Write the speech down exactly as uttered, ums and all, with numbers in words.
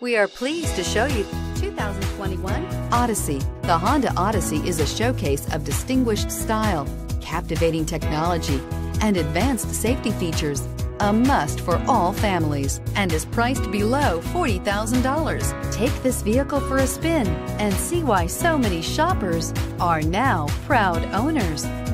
We are pleased to show you twenty twenty-one Odyssey. The Honda Odyssey is a showcase of distinguished style, captivating technology, and advanced safety features, a must for all families, and is priced below forty thousand dollars. Take this vehicle for a spin and see why so many shoppers are now proud owners.